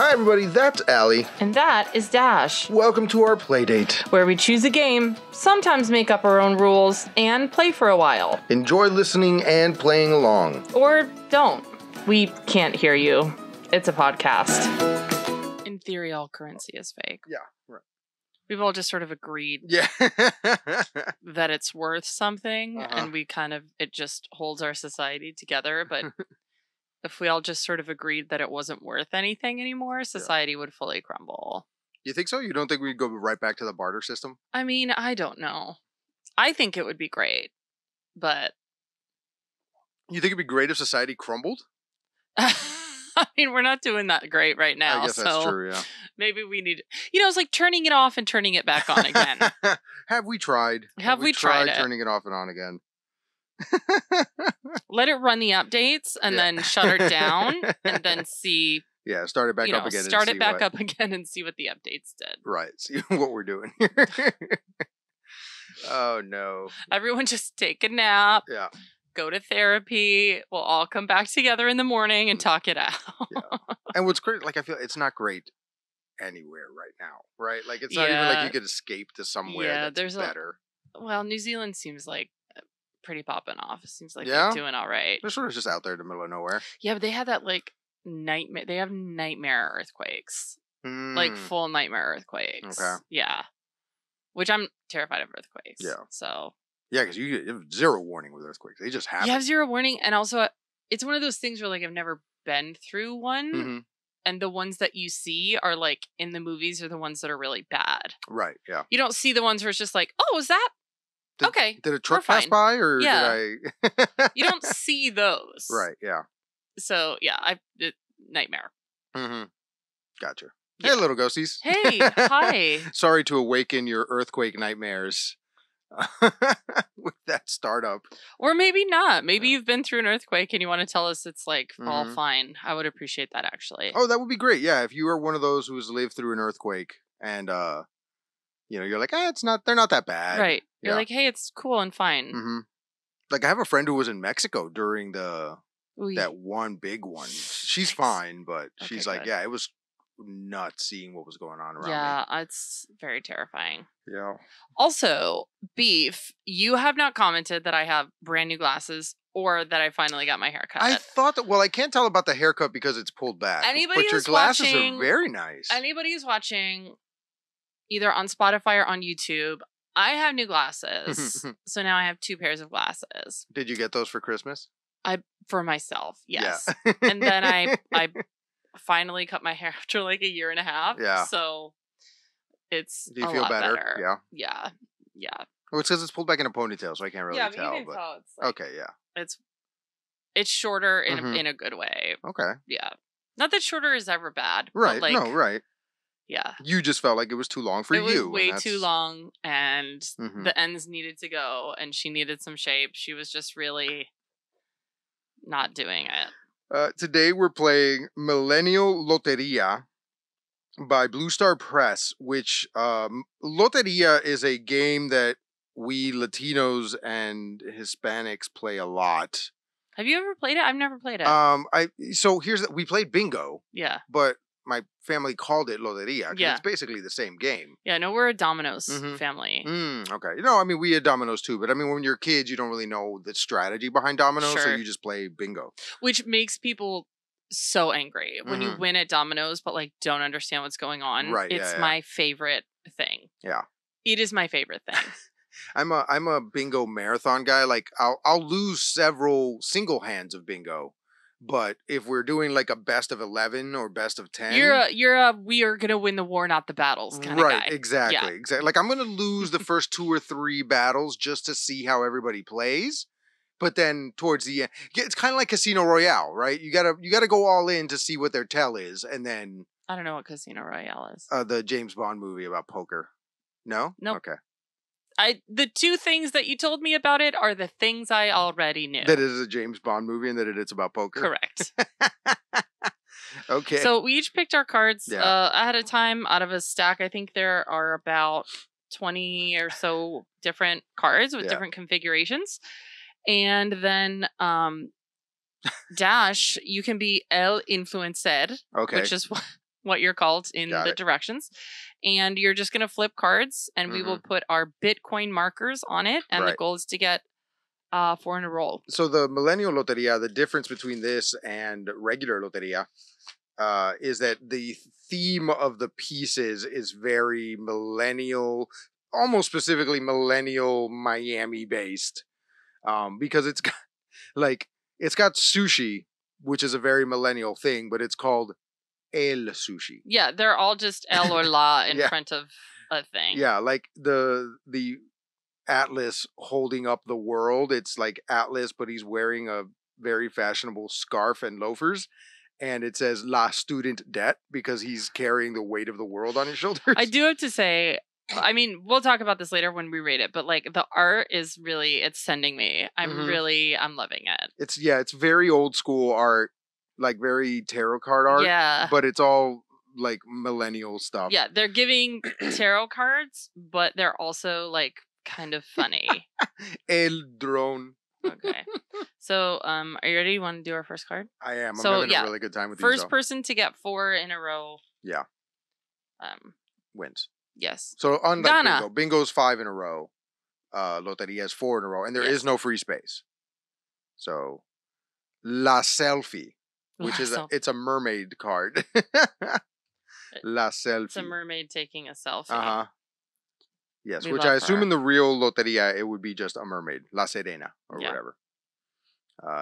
Hi everybody, that's Allie. And that is Dash. Welcome to our playdate, where we choose a game, sometimes make up our own rules, and play for a while. Enjoy listening and playing along. Or don't. We can't hear you. It's a podcast. In theory, all currency is fake. Yeah, right. We've all just sort of agreed that it's worth something, and we kind of, it just holds our society together, but... If we all just sort of agreed that it wasn't worth anything anymore, society would fully crumble. You think so? You don't think we'd go right back to the barter system? I mean, I don't know. I think it would be great, but... You think it'd be great if society crumbled? I mean, we're not doing that great right now. I guess that's true, yeah. Maybe we need... You know, it's like turning it off and turning it back on again. Have we tried? Have we tried turning it off and on again? Let it run the updates and then shut her down and then see. Yeah, start it back up again. Start it back up again and see what the updates did. Right. See what we're doing here. Oh, no. Everyone just take a nap. Yeah. Go to therapy. We'll all come back together in the morning and talk it out. Yeah. And what's great, like, I feel it's not great anywhere right now, right? Like, it's not even like you could escape to somewhere that's better. Well, New Zealand seems like pretty popping off. It seems like they're doing all right. They're sort of just out there in the middle of nowhere. Yeah, but they had that like nightmare. They have nightmare earthquakes, like full nightmare earthquakes. Okay. Yeah, which I'm terrified of earthquakes. Yeah. So. Yeah, because you have zero warning with earthquakes. They just happen. You have zero warning, and also it's one of those things where like I've never been through one, and the ones that you see are like in the movies are the ones that are really bad. Right. Yeah. You don't see the ones where it's just like, oh, is that? Did a truck pass by or did I... You don't see those. Right, yeah. So, yeah, nightmare. Mm-hmm. Gotcha. Yeah. Hey, little ghosties. Hey, hi. Sorry to awaken your earthquake nightmares with that startup. Or maybe not. Maybe you've been through an earthquake and you want to tell us it's like all fine. I would appreciate that, actually. Oh, that would be great. Yeah, if you are one of those who's lived through an earthquake and... You know, you're like, it's not, they're not that bad. Right. You're like, hey, it's cool and fine. Mm-hmm. Like, I have a friend who was in Mexico during that one big one. She's fine, but she's like, good. Yeah, it was nuts seeing what was going on around me. Yeah, it's very terrifying. Yeah. Also, Beef, you have not commented that I have brand new glasses or that I finally got my haircut. I thought that, well, I can't tell about the haircut because it's pulled back. But your glasses are very nice. Anybody who's watching... Either on Spotify or on YouTube. I have new glasses. So now I have two pairs of glasses. Did you get those for Christmas? For myself, yes. Yeah. And then I finally cut my hair after like a year and a half. Yeah. So it's Do you a feel lot better? Yeah. Yeah. Yeah. Well, it's because it's pulled back in a ponytail, so I can't really tell. Yeah, you can tell. It's like, okay, yeah. It's shorter in a good way. Okay. Yeah. Not that shorter is ever bad. Right. Like, no, right. Yeah. You just felt like it was too long for you. It was way too long, and the ends needed to go, and she needed some shape. She was just really not doing it. Today we're playing Millennial Loteria by Blue Star Press, which Loteria is a game that we Latinos and Hispanics play a lot. Have you ever played it? I've never played it. So here's we played bingo. Yeah. But my family called it Loteria because it's basically the same game. Yeah, no, we're a Domino's family. Okay. No, I mean, we had Domino's too, but I mean, when you're kids, you don't really know the strategy behind Domino's, so you just play bingo. Which makes people so angry when you win at Domino's, but like don't understand what's going on. Right. It's my favorite thing. Yeah. It is my favorite thing. I'm a bingo marathon guy. Like I'll lose several single hands of bingo. But if we're doing like a best of 11 or best of 10, you're a we are gonna win the war, not the battles kind of guy. Right, exactly, exactly. Like I'm gonna lose the first 2 or 3 battles just to see how everybody plays. But then towards the end, it's kind of like Casino Royale, right? You gotta go all in to see what their tell is, and then I don't know what Casino Royale is. The James Bond movie about poker. No, no. Nope. Okay. The two things that you told me about it are the things I already knew. That it is a James Bond movie and that it's about poker? Correct. Okay. So we each picked our cards ahead of time out of a stack. I think there are about 20 or so different cards with different configurations. And then Dash, you can be El Influencer, which is what you're called in the directions. And you're just going to flip cards, and we will put our Bitcoin markers on it. And the goal is to get four in a row. So the Millennial Loteria, the difference between this and regular Loteria is that the theme of the pieces is very millennial, almost specifically millennial Miami based, because it's got, like, it's got sushi, which is a very millennial thing, but it's called El Sushi. Yeah, they're all just El or La in front of a thing. Yeah, like the Atlas holding up the world. It's like Atlas, but he's wearing a very fashionable scarf and loafers. And it says La Student Debt because he's carrying the weight of the world on his shoulders. I do have to say, I mean, we'll talk about this later when we rate it, but like the art is really, it's sending me. I'm loving it. It's, yeah, it's very old school art. Like very tarot card art, but it's all like millennial stuff. Yeah, they're giving tarot cards, but they're also like kind of funny. El drone. Okay. So, are you ready? You want to do our first card? I am. So, I'm having a really good time with first person to get four in a row. Yeah. Wins. Yes. So on Bingo, Bingo's five in a row. Loteria has four in a row, and there is no free space. So, La Selfie. Which is it's a mermaid card. La Selfie. It's a mermaid taking a selfie. Uh-huh. Yes, which I assume in the real Loteria, it would be just a mermaid. La Serena or whatever.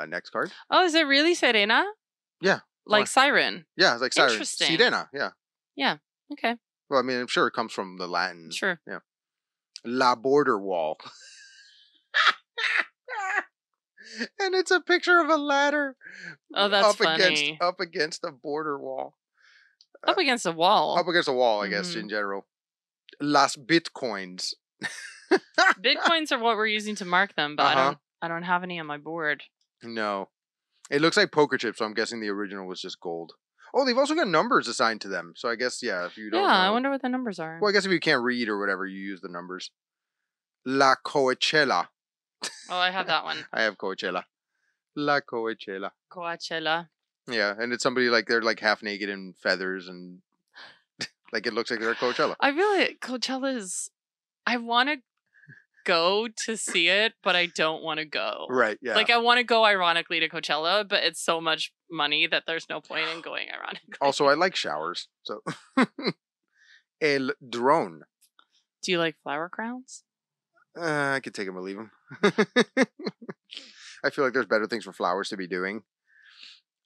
Next card. Oh, is it really Serena? Yeah. Like siren. Yeah, it's like siren. Interesting. Sirena, yeah. Yeah, okay. Well, I mean, I'm sure it comes from the Latin. Sure. Yeah. La Border Wall. And it's a picture of a ladder. Oh, that's funny. Up against a border wall. Up against a wall. Up against a wall, I guess, in general. Las Bitcoins. Bitcoins are what we're using to mark them, but I don't have any on my board. No. It looks like poker chips, so I'm guessing the original was just gold. Oh, they've also got numbers assigned to them. So I guess, yeah, if you don't know. I wonder what the numbers are. Well, I guess if you can't read or whatever, you use the numbers. La Coachella. Oh, I have that one. I have Coachella. La Coachella. Coachella. Yeah, and it's somebody like, they're like half naked in feathers and like it looks like they're at Coachella. I really, Coachella is, I want to go to see it, but I don't want to go. Right, yeah. Like I want to go ironically to Coachella, but it's so much money that there's no point in going ironically. Also, I like showers, so. El Drone. Do you like flower crowns? I could take them or leave them. I feel like there's better things for flowers to be doing.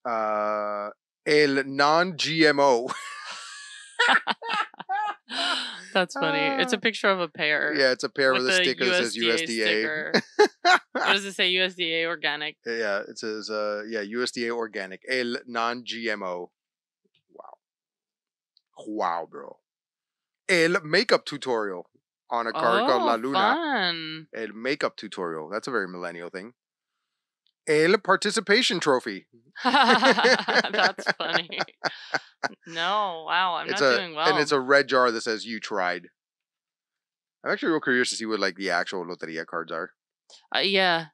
El non-GMO. That's funny. It's a picture of a pear. Yeah, it's a pear with a sticker that says USDA. What does it say? USDA organic. Yeah, it says USDA organic. El non-GMO. Wow. Wow, bro. El makeup tutorial. On a card called La Luna. Fun. A makeup tutorial. That's a very millennial thing. El participation trophy. That's funny. No, wow, I'm not doing well. And it's a red jar that says you tried. I'm actually real curious to see what like the actual Loteria cards are. Yeah.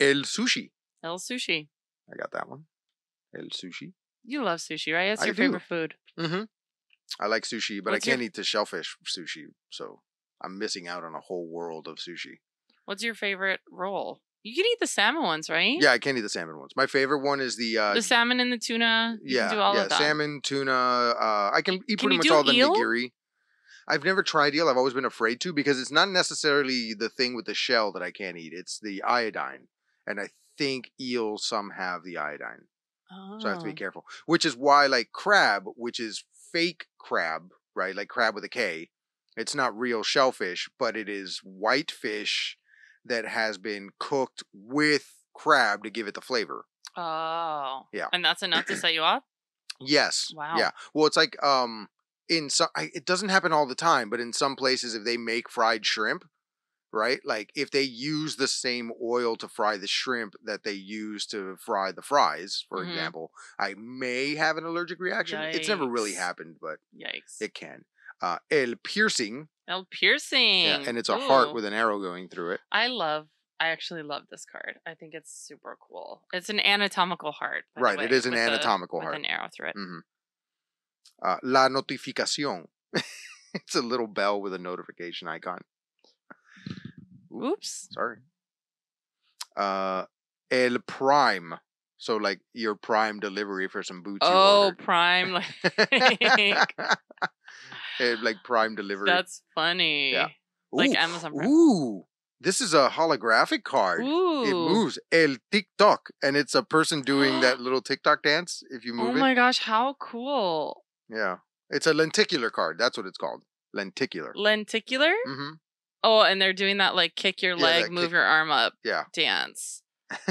El Sushi. El Sushi. I got that one. El Sushi. You love sushi, right? That's your favorite food. Mm-hmm. I like sushi, but I can't eat the shellfish sushi, so I'm missing out on a whole world of sushi. What's your favorite roll? You can eat the salmon ones, right? Yeah, I can eat the salmon ones. My favorite one is the salmon and the tuna. You can do all of that. Salmon, tuna. I can eat pretty much all the nigiri. I've never tried eel. I've always been afraid to because it's not necessarily the thing with the shell that I can't eat. It's the iodine, and I think eels some have the iodine, so I have to be careful. Which is why, like crab, which is fake crab, right? Like crab with a K. It's not real shellfish, but it is white fish that has been cooked with crab to give it the flavor. Oh. Yeah. And that's enough to set you up? Yes. Wow. Yeah. Well, it's like in some, it doesn't happen all the time, but in some places if they make fried shrimp, right? Like if they use the same oil to fry the shrimp that they use to fry the fries, for example, I may have an allergic reaction. Yikes. It's never really happened, but it can. El piercing. El piercing. Yeah, and it's a heart with an arrow going through it. I actually love this card. I think it's super cool. It's an anatomical heart. Right, it is an anatomical heart. With an arrow through it. La notificación. It's a little bell with a notification icon. Oops. Sorry. El Prime. So like your Prime delivery for some boots. Oh, Prime. Like Prime delivery. That's funny. Yeah. Ooh, like Amazon Prime. Ooh. This is a holographic card. Ooh. It moves. El TikTok. And it's a person doing that little TikTok dance if you move it. Oh my gosh, how cool. Yeah. It's a lenticular card. That's what it's called. Lenticular. Lenticular? Mm-hmm. Oh, and they're doing that like kick your leg, move your arm up, dance.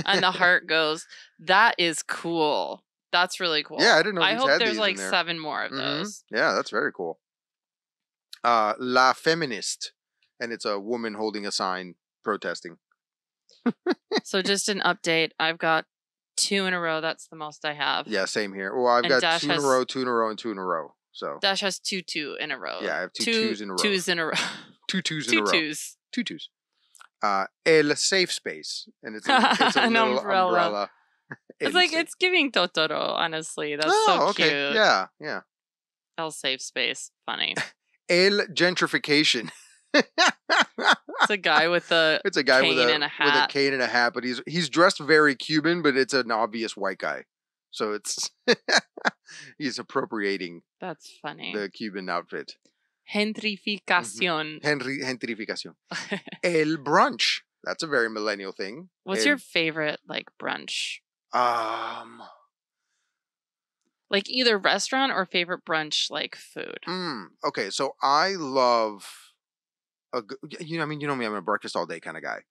And the heart goes. That is cool. That's really cool. Yeah, I didn't know these had these in there. I hope there's like 7 more of those. Yeah, that's very cool. La Feminist. And it's a woman holding a sign protesting. So just an update. I've got 2 in a row. That's the most I have. Yeah, same here. Well, I've got Dash 2 in a row, 2 in a row, and 2 in a row. So Dash has 2 in a row. Yeah, I have 2 twos in a row. 2s in a row. 2 twos in a row. 2 twos. 2 twos. El Safe Space. And it's a, an little umbrella. It's like, it's giving Totoro, honestly. That's so cute. Yeah, yeah. El Safe Space. Funny. El Gentrification. It's a guy with a cane and a hat, but he's dressed very Cuban, but it's an obvious white guy, so it's he's appropriating. That's funny. The Cuban outfit. Gentrificación. Gentrificación. El brunch. That's a very millennial thing. What's your favorite like brunch? Like either restaurant or favorite brunch like food. Okay, so I love. You know me, I'm a breakfast all day kind of guy.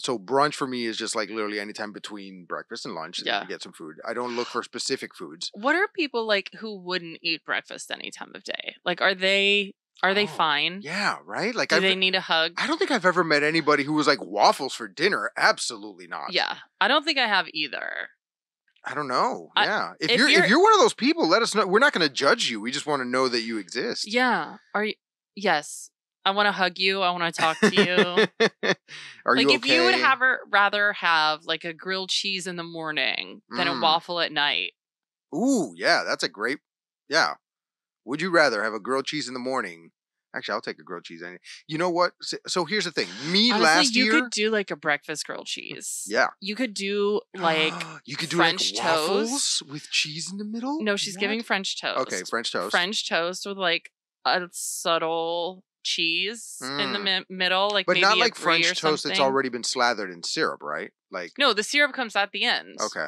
So brunch for me is just like literally anytime between breakfast and lunch. Yeah. You get some food. I don't look for specific foods. What are people like who wouldn't eat breakfast any time of day? Like, are they fine? Yeah. Right. Like, do they need a hug? I don't think I've ever met anybody who was like waffles for dinner. Absolutely not. Yeah. I don't think I have either. I don't know. Yeah. If you're one of those people, let us know. We're not going to judge you. We just want to know that you exist. Yeah. Are you? Yes. I want to hug you. I want to talk to you. Are you okay? If you would rather have like a grilled cheese in the morning than a waffle at night. Ooh, yeah. That's a great... Yeah. Would you rather have a grilled cheese in the morning? Actually, I'll take a grilled cheese. You know what? So here's the thing. Honestly, last year... You could do like a breakfast grilled cheese. Yeah. You could do like French like waffles toast. With cheese in the middle? No, she's giving French toast. Okay, French toast. French toast with like a subtle... cheese in the middle, like, but maybe not like French toast that's already been slathered in syrup, right? Like, no, the syrup comes at the end. Okay,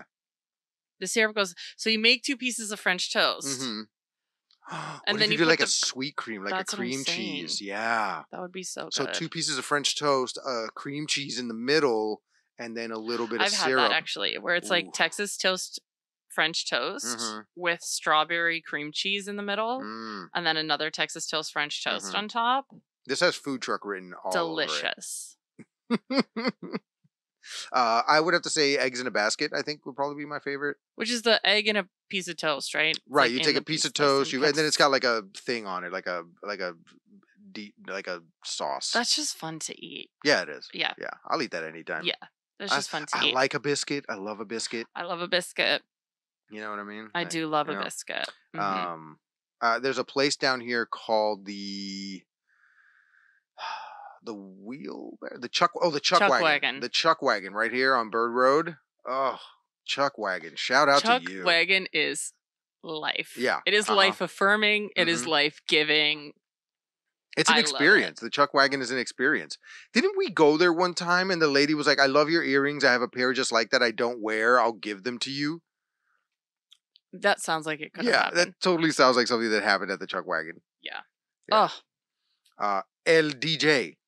the syrup goes. So you make 2 pieces of French toast, and then you do like a sweet cream, like a cream cheese. Yeah, that would be so good. So 2 pieces of French toast, cream cheese in the middle, and then a little bit of syrup. I've had that actually, where it's like Texas toast. French toast with strawberry cream cheese in the middle, and then another Texas toast French toast on top. This has food truck written all delicious. Over it. I would have to say eggs in a basket, I think, would probably be my favorite. Which is the egg in a piece of toast, right? Right. Like you take a piece of toast, and then it's got like a thing on it, like a sauce. That's just fun to eat. Yeah, it is. Yeah. Yeah. I'll eat that anytime. Yeah. That's just fun to eat. I like a biscuit. I love a biscuit. I love a biscuit. You know what I mean? I do love a biscuit. There's a place down here called the Chuck wagon. The Chuck Wagon right here on Bird Road. Oh, Chuck Wagon. Shout out to you. Chuck Wagon is life. Yeah. It is life affirming. It is life giving. It's an experience. The Chuck Wagon is an experience. Didn't we go there one time and the lady was like, I love your earrings. I have a pair just like that I don't wear. I'll give them to you. That sounds like it could have happened. Yeah, that totally sounds like something that happened at the Chuck Wagon. Yeah. Oh. El DJ.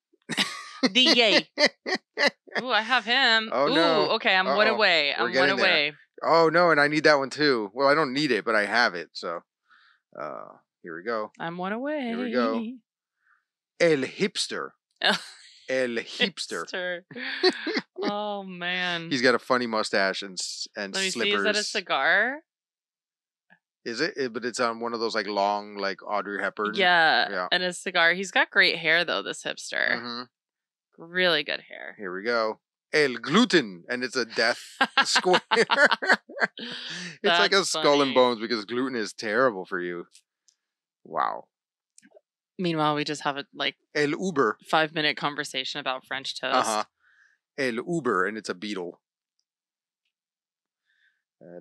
DJ. Ooh, I have him. Oh, ooh, no. Okay, I'm one away. I'm one away. Oh, no, and I need that one, too. Well, I don't need it, but I have it, so here we go. I'm one away. Here we go. El Hipster. El Hipster. Oh, man. He's got a funny mustache and slippers. Let me see. Is that a cigar? Is it? But it's on one of those like long, like Audrey Hepburn. Yeah, yeah. And a cigar. He's got great hair though. This hipster, really good hair. Here we go. El Gluten, and it's a death square. It's like a skull and bones because gluten is terrible for you. Wow. Meanwhile, we just have a like El Uber 5-minute conversation about French toast. El Uber, and it's a beetle.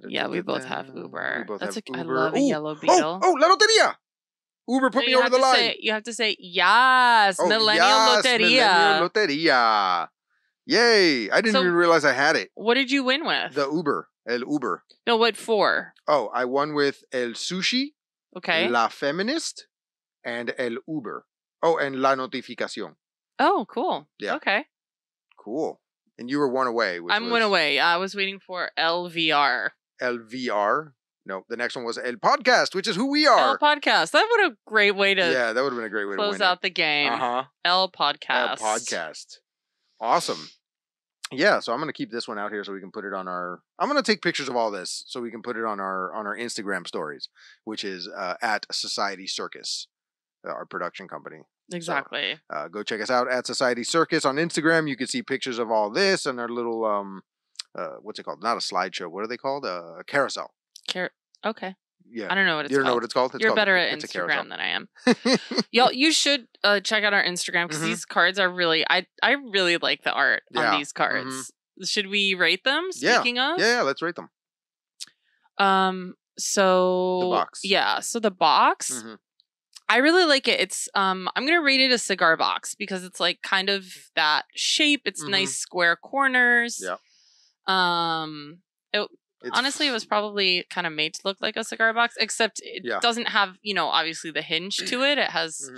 Yeah, we both have Uber. We both Uber. I love a yellow beetle. Oh, La Loteria! Uber put me over the line. You have to say, yes, Millennial Loteria. Millennial Loteria. Yay. I didn't even realize I had it. What did you win with? The Uber. El Uber. No, what for? Oh, I won with El Sushi, okay, La Feminist, and El Uber. Oh, and La Notificación. Oh, cool. Yeah. Okay. Cool. And you were one away. I'm one away. I was waiting for LVR. LVR? No, the next one was El Podcast, which is who we are. El Podcast. That would have great way to that would have been a great way to close out the game. El Podcast. El Podcast. Awesome. Yeah, so I'm going to keep this one out here so we can put it on our... I'm going to take pictures of all this so we can put it on our Instagram stories, which is at Society Circus, our production company. Exactly. So, go check us out at Society Circus on Instagram. You can see pictures of all this and our little... what's it called? Not a slideshow. What are they called? A carousel. Okay. Yeah. I don't know what it's called. You don't know what it's called? You're better at Instagram than I am. Y'all, you should check out our Instagram because these cards are really... I really like the art on these cards. Should we rate them? Speaking of? Yeah, let's rate them. So... The box. Yeah, so the box... I really like it. It's I'm going to rate it a cigar box because it's like kind of that shape. It's nice square corners. Yeah. Honestly, it was probably kind of made to look like a cigar box, except it doesn't have, you know, obviously the hinge to it. It has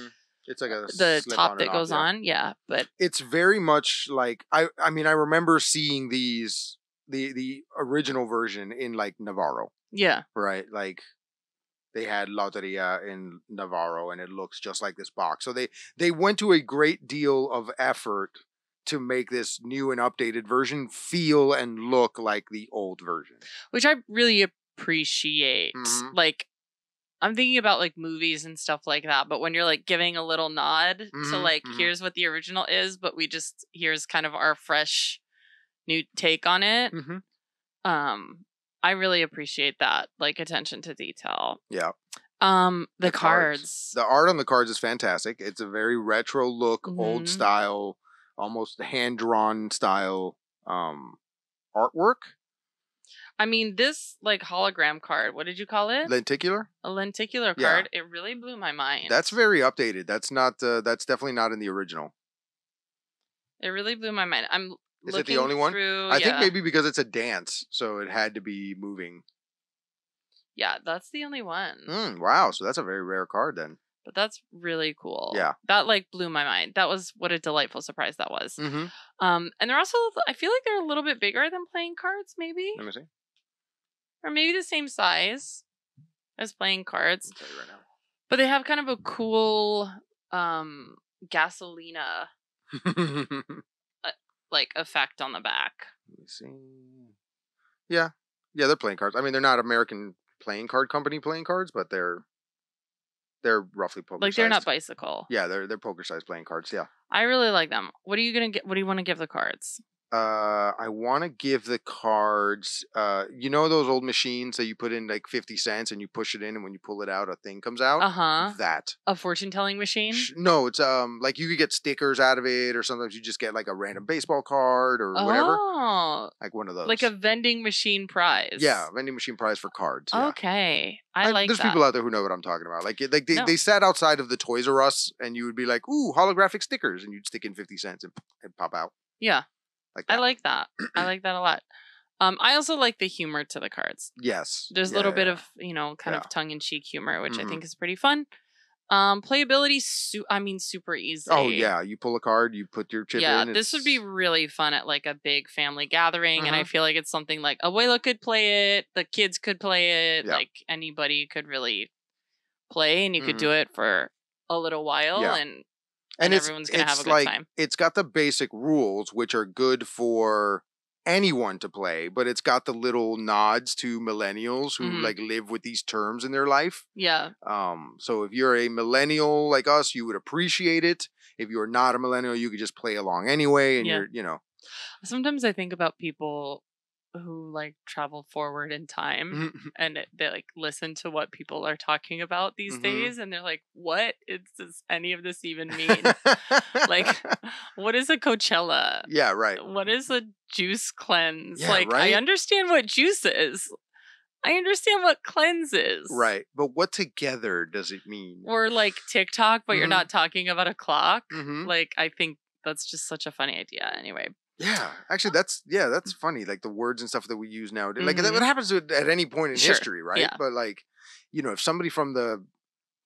it's like a the top that goes on. Yeah, but it's very much like I mean, I remember seeing these the original version in like Navarro. Yeah. Right? Like they had Loteria in Navarro, and it looks just like this box. So they went to a great deal of effort to make this new and updated version feel and look like the old version. Which I really appreciate. Like, I'm thinking about, like, movies and stuff like that. But when you're, like, giving a little nod to, like, here's what the original is, but we just, here's kind of our fresh new take on it. I really appreciate that, like, attention to detail. Yeah. The cards. The art on the cards is fantastic. It's a very retro look, old style, almost hand-drawn style artwork. I mean, this, like, hologram card, what did you call it? Lenticular? A lenticular card. Yeah. It really blew my mind. That's very updated. That's not, that's definitely not in the original. It really blew my mind. Is it the only one? I think maybe because it's a dance, so it had to be moving. Yeah, that's the only one. Wow, so that's a very rare card then. But that's really cool. Yeah. That, like, blew my mind. That was what a delightful surprise that was. And they're also, I feel like they're a little bit bigger than playing cards, maybe? Let me see. Or maybe the same size as playing cards. I'll tell you right now. But they have kind of a cool gasolina like effect on the back. Let me see. Yeah. Yeah, they're playing cards. I mean, they're not American playing card company playing cards, but they're roughly poker sized. Like they're not bicycle. Yeah, they're poker sized playing cards, yeah. I really like them. What are you gonna get? What do you want to give the cards? I wanna give the cards you know those old machines that you put in like 50 cents and you push it in and when you pull it out a thing comes out? That. A fortune telling machine? No, it's like you could get stickers out of it or sometimes you just get like a random baseball card or whatever. Oh. Like one of those. Like a vending machine prize. Yeah, vending machine prize for cards. Yeah. Okay. I like there's that. There's people out there who know what I'm talking about. Like they sat outside of the Toys R Us and you would be like, ooh, holographic stickers and you'd stick in 50 cents and it'd pop out. Yeah. Like I like that. I like that a lot. I also like the humor to the cards. Yes. There's a little bit of, you know, kind of tongue-in-cheek humor, which I think is pretty fun. Playability, super easy. Oh, yeah. You pull a card, you put your chip in. Yeah, this would be really fun at, like, a big family gathering, and I feel like it's something like Abuela could play it, the kids could play it, like, anybody could really play, and you could do it for a little while, and everyone's going to have a good time. It's got the basic rules, which are good for anyone to play, but it's got the little nods to millennials who like live with these terms in their life. Yeah. So if you're a millennial like us, you would appreciate it. If you're not a millennial, you could just play along anyway. And you're, you know. Sometimes I think about people who like travel forward in time and they like listen to what people are talking about these days, and they're like, what does any of this even mean? Like, what is a Coachella? Yeah, right. What is a juice cleanse? Yeah, like, right? I understand what juice is. I understand what cleanse is. Right. But what together does it mean? Or like TikTok, but you're not talking about a clock. Like, I think that's just such a funny idea anyway. Yeah, actually, that's funny. Like the words and stuff that we use nowadays, like that happens at any point in history, right? Yeah. But like, you know, if somebody from the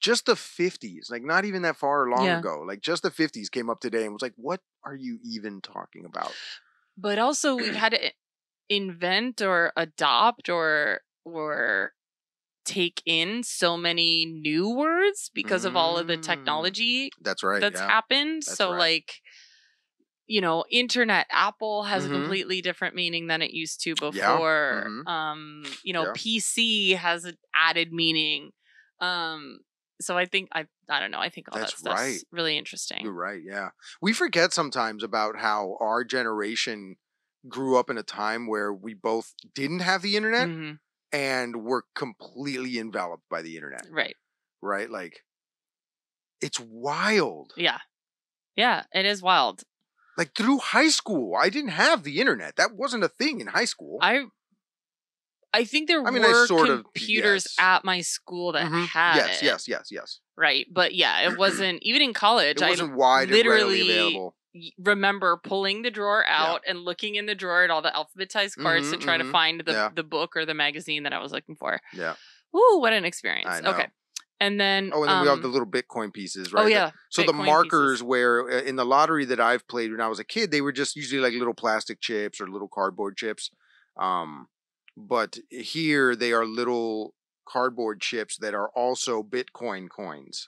50s, like not even that far long ago, like just the 50s came up today and was like, "What are you even talking about?" But also, we've had to invent or adopt or take in so many new words because of all of the technology. That's right. That's happened. That's so right. Like. You know, internet, Apple has a completely different meaning than it used to before. Yeah. You know, PC has an added meaning. So I think, I don't know, I think all that stuff's really interesting. You're right, yeah. We forget sometimes about how our generation grew up in a time where we both didn't have the internet and were completely enveloped by the internet. Right. Right? Like, it's wild. Yeah. Yeah, it is wild. Like, through high school, I didn't have the internet. That wasn't a thing in high school. I think there were computers at my school that had it. Yes. Right. But yeah, it wasn't, even in college, it wasn't wide and readily available. Remember pulling the drawer out and looking in the drawer at all the alphabetized cards to try to find the book or the magazine that I was looking for. Yeah. Ooh, what an experience. I know. Okay. And then... Oh, and then we have the little Bitcoin pieces, right? Oh, yeah. So the markers where in the lottery that I've played when I was a kid, they were just usually like little plastic chips or little cardboard chips. But here they are little cardboard chips that are also Bitcoin coins.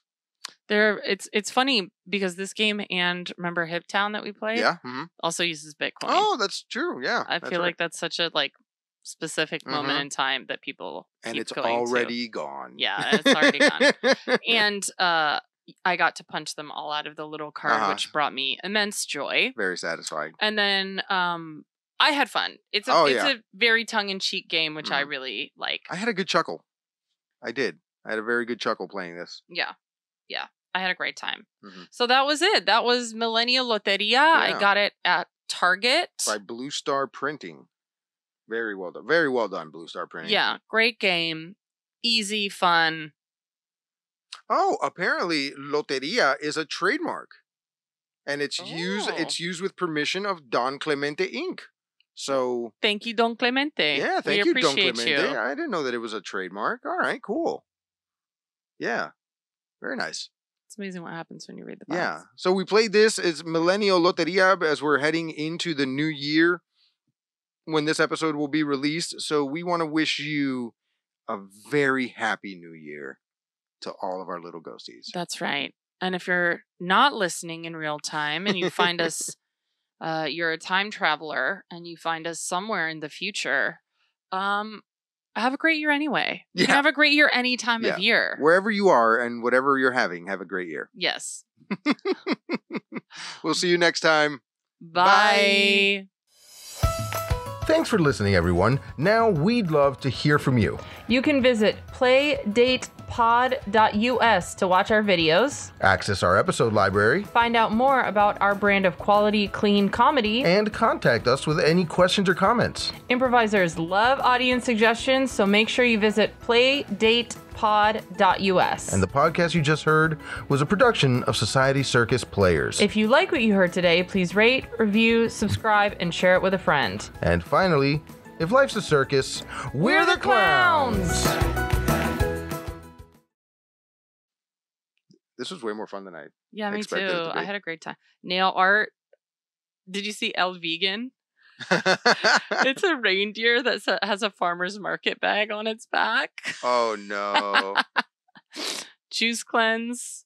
It's funny because this game and remember HipTown that we played? Yeah. Also uses Bitcoin. Oh, that's true. Yeah. I feel like that's such a like... specific moment in time that people and keep it's going already to. Gone. Yeah, it's already gone. And I got to punch them all out of the little card, which brought me immense joy. Very satisfying. And then I had fun. It's a very tongue-in-cheek game, which I really like. I had a good chuckle. I did. I had a very good chuckle playing this. Yeah, yeah. I had a great time. So that was it. That was Millennial Loteria. Yeah. I got it at Target by Blue Star Printing. Very well done. Very well done, Blue Star Printing. Yeah, great game. Easy, fun. Oh, apparently Loteria is a trademark. And it's used with permission of Don Clemente Inc. So thank you, Don Clemente. Yeah, thank you, Don Clemente. I didn't know that it was a trademark. All right, cool. Yeah. Very nice. It's amazing what happens when you read the box. Yeah. So we played this. It's Millennial Loteria as we're heading into the new year. When this episode will be released. So we want to wish you a very happy new year to all of our little ghosties. That's right. And if you're not listening in real time and you find us, you're a time traveler and you find us somewhere in the future, have a great year anyway. You can have a great year any time of year. Wherever you are and whatever you're having, have a great year. Yes. We'll see you next time. Bye. Thanks for listening, everyone. Now we'd love to hear from you. You can visit playdatepod.us to watch our videos, access our episode library, find out more about our brand of quality, clean comedy, and contact us with any questions or comments. Improvisers love audience suggestions, so make sure you visit playdatepod.us. And the podcast you just heard was a production of Society Circus Players. If you like what you heard today, please rate, review, subscribe, and share it with a friend. And finally, if life's a circus, we're the clowns! This was way more fun than I expected. Yeah, me too. I had a great time. Nail art. Did you see El Vegan? It's a reindeer that has a farmer's market bag on its back. Oh, no. Juice cleanse.